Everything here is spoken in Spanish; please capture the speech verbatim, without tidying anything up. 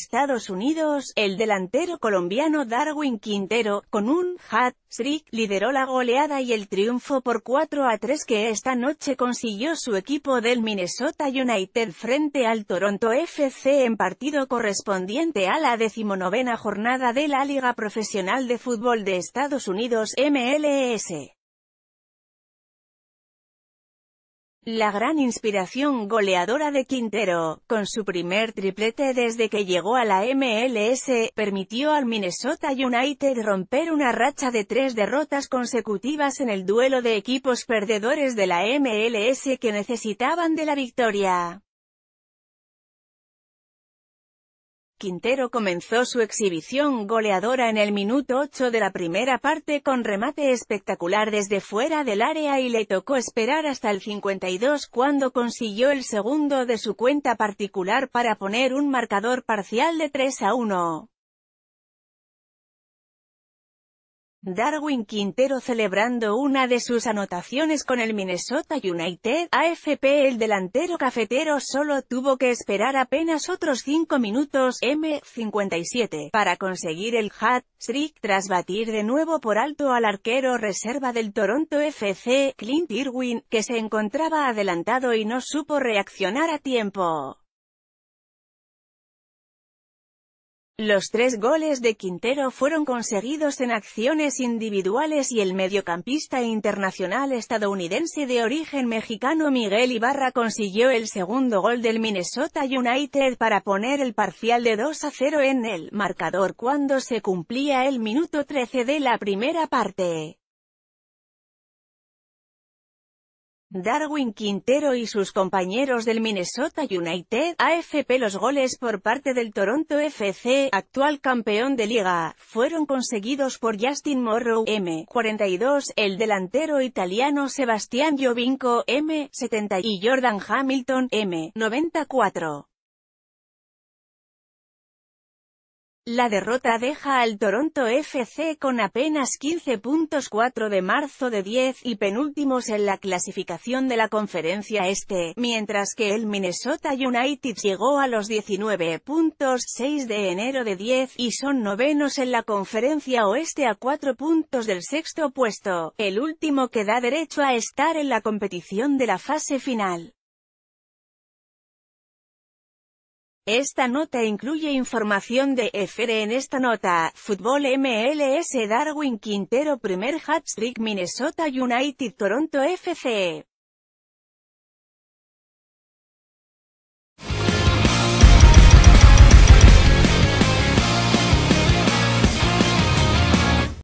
Estados Unidos, el delantero colombiano Darwin Quintero, con un hat-trick, lideró la goleada y el triunfo por cuatro a tres que esta noche consiguió su equipo del Minnesota United frente al Toronto F C en partido correspondiente a la decimonovena jornada de la Liga Profesional de Fútbol de Estados Unidos M L S. La gran inspiración goleadora de Quintero, con su primer triplete desde que llegó a la M L S, permitió al Minnesota United romper una racha de tres derrotas consecutivas en el duelo de equipos perdedores de la M L S que necesitaban de la victoria. Quintero comenzó su exhibición goleadora en el minuto ocho de la primera parte con remate espectacular desde fuera del área y le tocó esperar hasta el cincuenta y dos cuando consiguió el segundo de su cuenta particular para poner un marcador parcial de tres a uno. Darwin Quintero celebrando una de sus anotaciones con el Minnesota United, A F P. El delantero cafetero solo tuvo que esperar apenas otros cinco minutos, minuto cincuenta y siete, para conseguir el hat-trick, tras batir de nuevo por alto al arquero reserva del Toronto F C, Clint Irwin, que se encontraba adelantado y no supo reaccionar a tiempo. Los tres goles de Quintero fueron conseguidos en acciones individuales y el mediocampista internacional estadounidense de origen mexicano Miguel Ibarra consiguió el segundo gol del Minnesota United para poner el parcial de dos a cero en el marcador cuando se cumplía el minuto trece de la primera parte. Darwin Quintero y sus compañeros del Minnesota United, A F P. Los goles por parte del Toronto F C, actual campeón de liga, fueron conseguidos por Justin Morrow, minuto cuarenta y dos, el delantero italiano Sebastián Giovinco, minuto setenta y Jordan Hamilton, minuto noventa y cuatro. La derrota deja al Toronto F C con apenas quince puntos, cuatro de marzo de diez, y penúltimos en la clasificación de la Conferencia Este, mientras que el Minnesota United llegó a los diecinueve puntos, seis de enero de diez, y son novenos en la Conferencia Oeste a cuatro puntos del sexto puesto, el último que da derecho a estar en la competición de la fase final. Esta nota incluye información de E F E. En esta nota, Fútbol M L S, Darwin Quintero, primer hat-trick, Minnesota United, Toronto F C.